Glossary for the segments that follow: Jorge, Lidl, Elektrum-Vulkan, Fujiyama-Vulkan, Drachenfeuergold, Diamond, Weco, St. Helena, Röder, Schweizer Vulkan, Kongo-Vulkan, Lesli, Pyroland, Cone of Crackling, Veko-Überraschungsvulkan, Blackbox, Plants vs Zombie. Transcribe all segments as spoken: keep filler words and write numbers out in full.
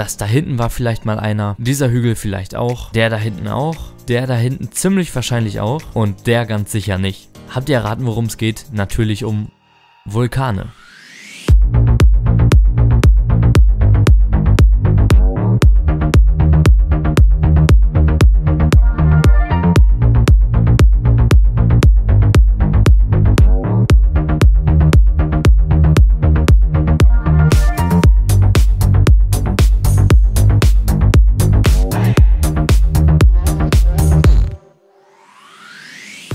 Das da hinten war vielleicht mal einer. Dieser Hügel vielleicht auch. Der da hinten auch. Der da hinten ziemlich wahrscheinlich auch. Und der ganz sicher nicht. Habt ihr erraten, worum es geht? Natürlich um Vulkane.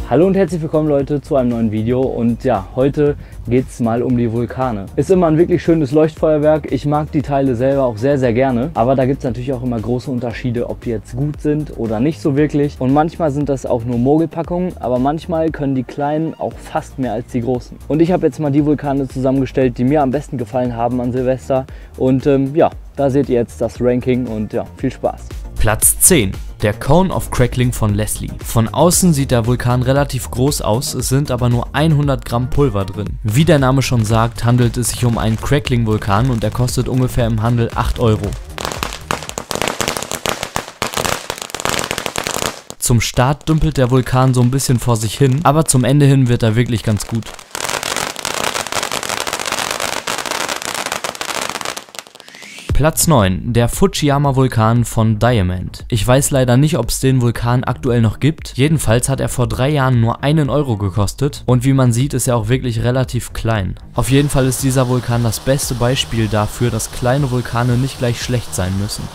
Hallo und herzlich willkommen Leute zu einem neuen Video und ja, heute geht es mal um die Vulkane. Ist immer ein wirklich schönes Leuchtfeuerwerk, ich mag die Teile selber auch sehr sehr gerne, aber da gibt es natürlich auch immer große Unterschiede, ob die jetzt gut sind oder nicht so wirklich und manchmal sind das auch nur Mogelpackungen, aber manchmal können die kleinen auch fast mehr als die großen. Und ich habe jetzt mal die Vulkane zusammengestellt, die mir am besten gefallen haben an Silvester und ähm, ja, da seht ihr jetzt das Ranking und ja, viel Spaß. Platz zehn. Der Cone of Crackling von Lesli. Von außen sieht der Vulkan relativ groß aus, es sind aber nur hundert Gramm Pulver drin. Wie der Name schon sagt, handelt es sich um einen Crackling-Vulkan und er kostet ungefähr im Handel acht Euro. Zum Start dümpelt der Vulkan so ein bisschen vor sich hin, aber zum Ende hin wird er wirklich ganz gut. Platz neun. Der Fujiyama-Vulkan von Diamond. Ich weiß leider nicht, ob es den Vulkan aktuell noch gibt. Jedenfalls hat er vor drei Jahren nur einen Euro gekostet und wie man sieht, ist er auch wirklich relativ klein. Auf jeden Fall ist dieser Vulkan das beste Beispiel dafür, dass kleine Vulkane nicht gleich schlecht sein müssen.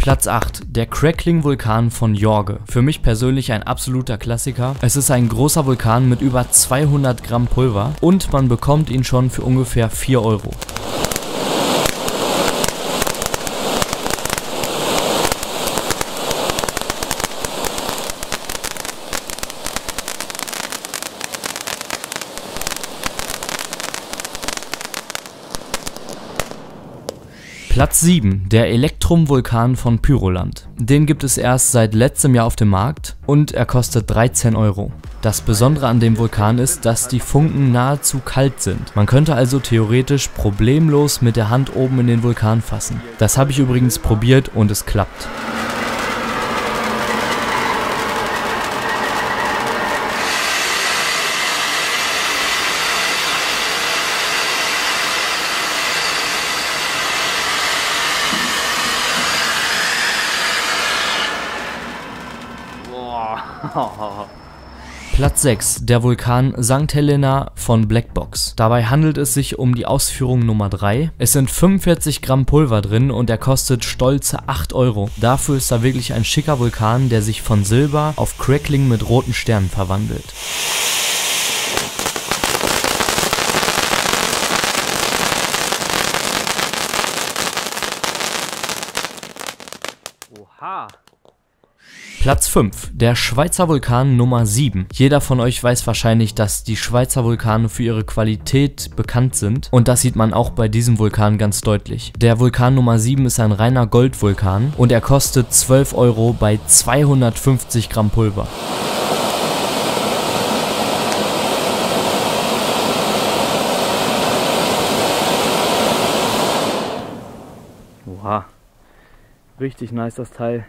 Platz acht. Der Crackling-Vulkan von Jorge. Für mich persönlich ein absoluter Klassiker. Es ist ein großer Vulkan mit über zweihundert Gramm Pulver und man bekommt ihn schon für ungefähr vier Euro. Platz sieben, der Elektrum-Vulkan von Pyroland. Den gibt es erst seit letztem Jahr auf dem Markt und er kostet dreizehn Euro. Das Besondere an dem Vulkan ist, dass die Funken nahezu kalt sind. Man könnte also theoretisch problemlos mit der Hand oben in den Vulkan fassen. Das habe ich übrigens probiert und es klappt. Platz sechs, der Vulkan Sankt Helena von Blackbox. Dabei handelt es sich um die Ausführung Nummer drei. Es sind fünfundvierzig Gramm Pulver drin und er kostet stolze acht Euro. Dafür ist er wirklich ein schicker Vulkan, der sich von Silber auf Crackling mit roten Sternen verwandelt. Oha! Platz fünf, der Schweizer Vulkan Nummer sieben. Jeder von euch weiß wahrscheinlich, dass die Schweizer Vulkane für ihre Qualität bekannt sind und das sieht man auch bei diesem Vulkan ganz deutlich. Der Vulkan Nummer sieben ist ein reiner Goldvulkan und er kostet zwölf Euro bei zweihundertfünfzig Gramm Pulver. Oha. Richtig nice das Teil.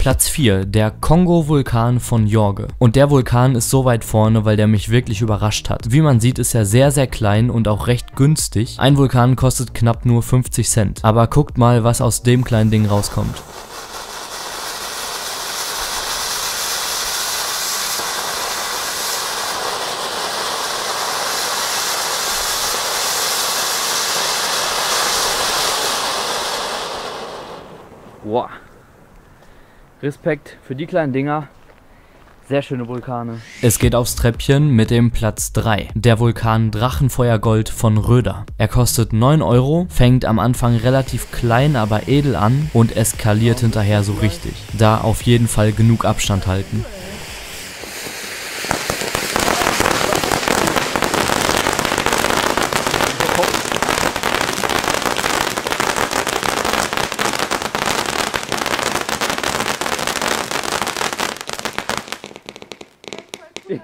Platz vier, der Kongo-Vulkan von Jorge. Und der Vulkan ist so weit vorne, weil der mich wirklich überrascht hat. Wie man sieht, ist er sehr, sehr klein und auch recht günstig. Ein Vulkan kostet knapp nur fünfzig Cent. Aber guckt mal, was aus dem kleinen Ding rauskommt. Wow. Respekt für die kleinen Dinger. Sehr schöne Vulkane. Es geht aufs Treppchen mit dem Platz drei. Der Vulkan Drachenfeuergold von Röder. Er kostet neun Euro, fängt am Anfang relativ klein, aber edel an und eskaliert hinterher so richtig. Da auf jeden Fall genug Abstand halten.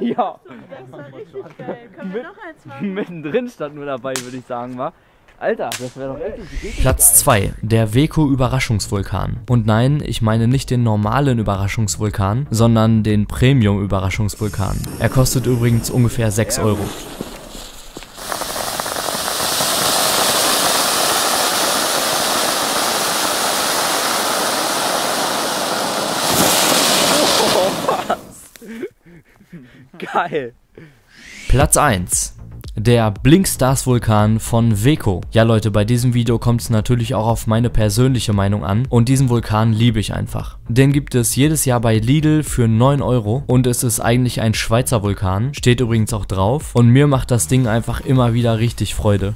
Ja. Das war richtig geil. Können wir noch eins machen? Mittendrin stand nur dabei, würde ich sagen, mal. Alter, das wäre doch richtig. Platz zwei, der Veko-Überraschungsvulkan. Und nein, ich meine nicht den normalen Überraschungsvulkan, sondern den Premium-Überraschungsvulkan. Er kostet übrigens ungefähr sechs Euro. Geil. Platz eins. Der Blinkstars-Vulkan von Weco. Ja Leute, bei diesem Video kommt es natürlich auch auf meine persönliche Meinung an und diesen Vulkan liebe ich einfach. Den gibt es jedes Jahr bei Lidl für neun Euro und es ist eigentlich ein Schweizer Vulkan, steht übrigens auch drauf und mir macht das Ding einfach immer wieder richtig Freude.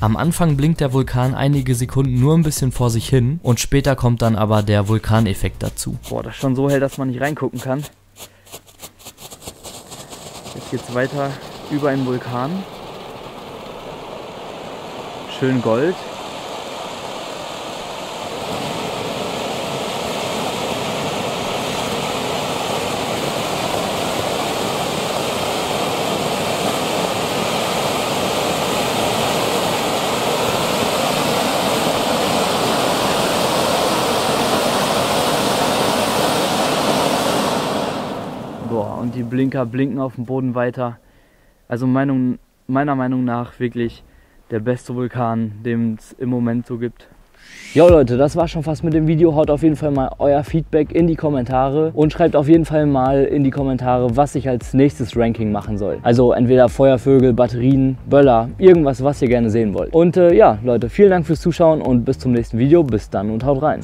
Am Anfang blinkt der Vulkan einige Sekunden nur ein bisschen vor sich hin und später kommt dann aber der Vulkaneffekt dazu. Boah, das ist schon so hell, dass man nicht reingucken kann. Jetzt geht's weiter über einen Vulkan. Schön Gold. Und die Blinker blinken auf dem Boden weiter. Also Meinung, meiner Meinung nach wirklich der beste Vulkan, den es im Moment so gibt. Jo Leute, das war schon fast mit dem Video. Haut auf jeden Fall mal euer Feedback in die Kommentare und schreibt auf jeden Fall mal in die Kommentare, was ich als nächstes Ranking machen soll. Also entweder Feuervögel, Batterien, Böller, irgendwas, was ihr gerne sehen wollt. Und äh, ja Leute, vielen Dank fürs Zuschauen und bis zum nächsten Video. Bis dann und haut rein.